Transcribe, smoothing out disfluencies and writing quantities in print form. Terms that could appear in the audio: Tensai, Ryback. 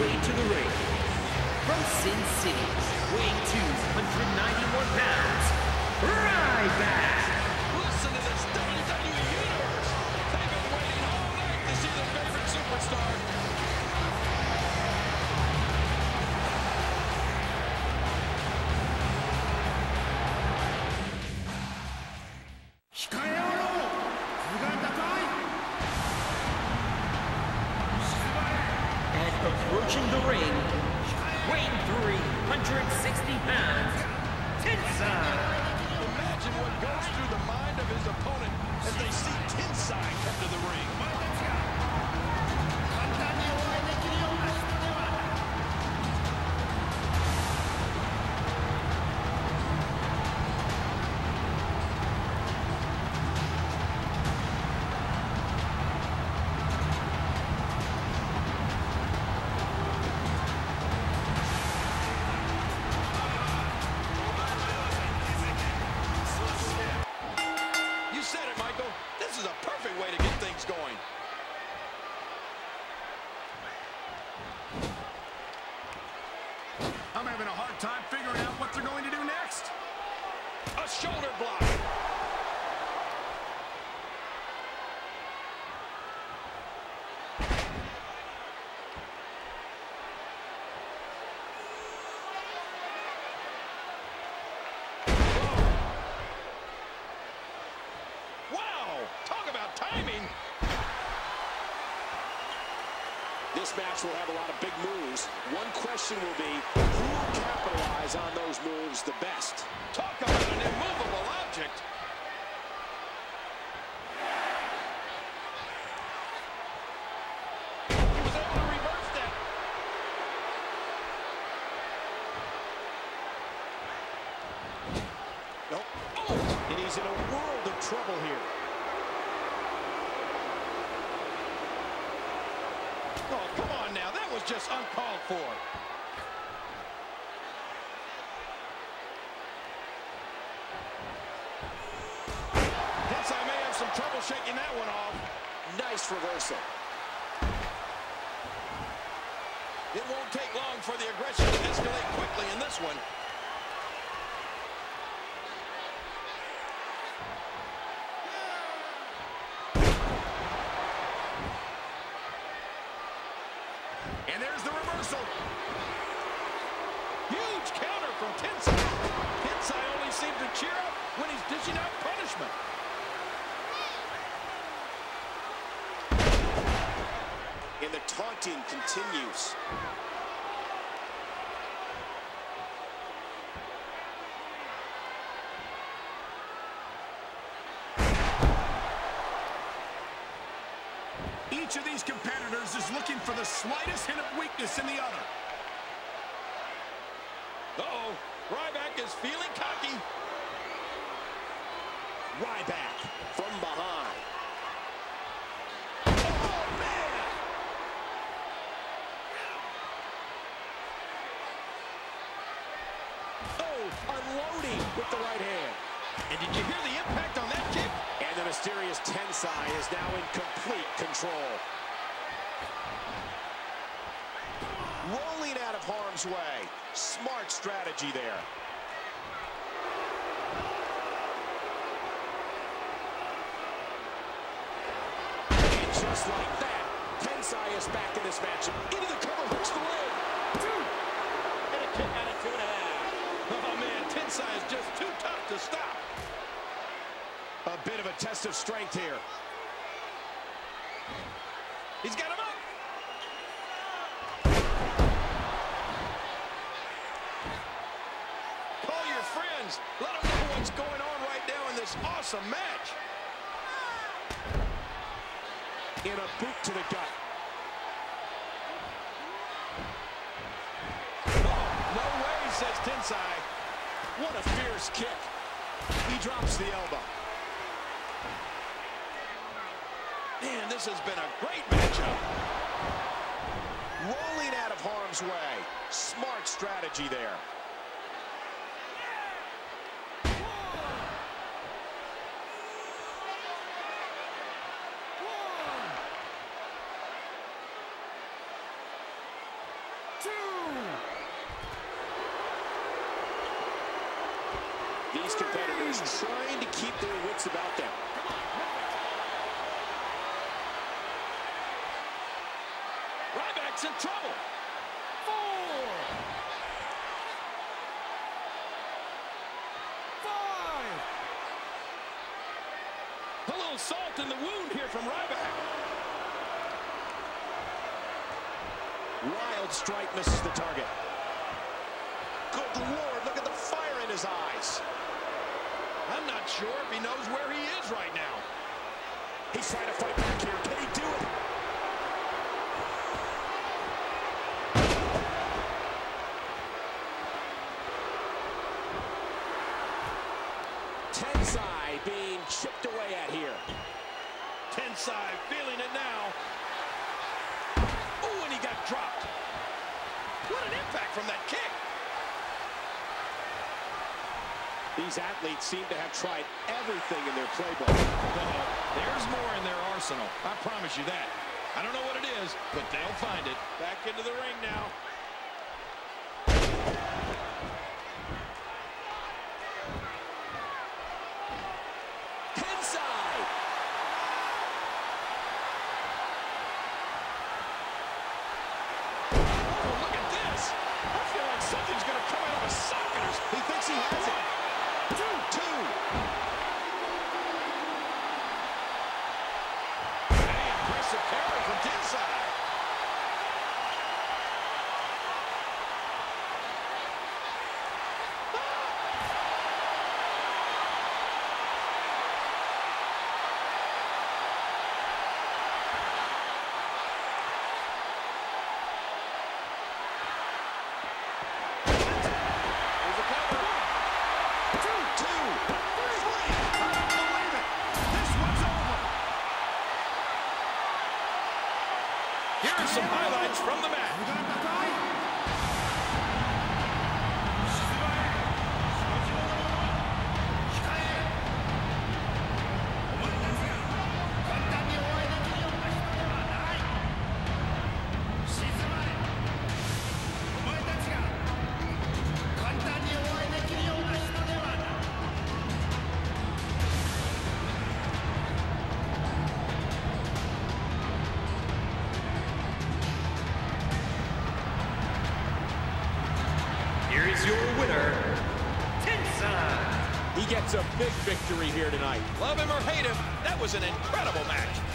way to the ring, from Sin City, weighing 291 pounds, Ryback! Listen to this WWE Universe! They've been waiting all night to see their favorite superstar. Approaching the ring, weighing 360 pounds, Tensai! Imagine what goes through the mind of his opponent as they see Tensai come to the ring. This is a perfect way to get things going. I'm having a hard time figuring out what they're going to do next. A shoulder block. This match will have a lot of big moves. One question will be, who will capitalize on those moves the best? Talk about an immovable object. He was able to reverse that. Nope. Oh. And he's in a world of trouble here. Oh, come on now. That was just uncalled for. Tensai may have some trouble shaking that one off. Nice reversal. It won't take long for the aggression to escalate quickly in this one. And there's the reversal. Huge counter from Tensai. Tensai only seems to cheer up when he's dishing out punishment. And the taunting continues. Each of these competitors is looking for the slightest hint of weakness in the other. Uh-oh, Ryback is feeling cocky. Ryback from behind. Oh, man! Oh, unloading with the right hand. And did you hear the impact on that kick? And the mysterious Tensai is now in complete control. Rolling out of harm's way. Smart strategy there. And just like that, Tensai is back in this match. Into the cover, hooks the leg. And a kick out of 2.5. Oh, man, Tensai is just too tough to stop. A bit of a test of strength here. He's got him up. Call your friends. Let them know what's going on right now in this awesome match. In a boot to the gut. Oh, no way, says Tensai. What a fierce kick. He drops the elbow. Man, this has been a great matchup. Rolling out of harm's way. Smart strategy there. One. These competitors trying to keep their wits about them. Ryback's in trouble. 4, 5. A little salt in the wound here from Ryback. Wild strike misses the target. Good Lord, look at the fire in his eyes. I'm not sure if he knows where he is right now. He's trying to fight back here. Can he do it? Tensai being chipped away at here. Tensai feeling it now. Oh, and he got dropped. What an impact from that kick. These athletes seem to have tried everything in their playbook. There's more in their arsenal. I promise you that. I don't know what it is, but they'll find it. Back into the ring now. Tensai! Oh, look at this. I feel like something's going to come out of a socket. He thinks he has it. 2-2. Hey, impressive carry from Tensai. Here are some highlights from the match. Your winner, Tensai. He gets a big victory here tonight. Love him or hate him, that was an incredible match.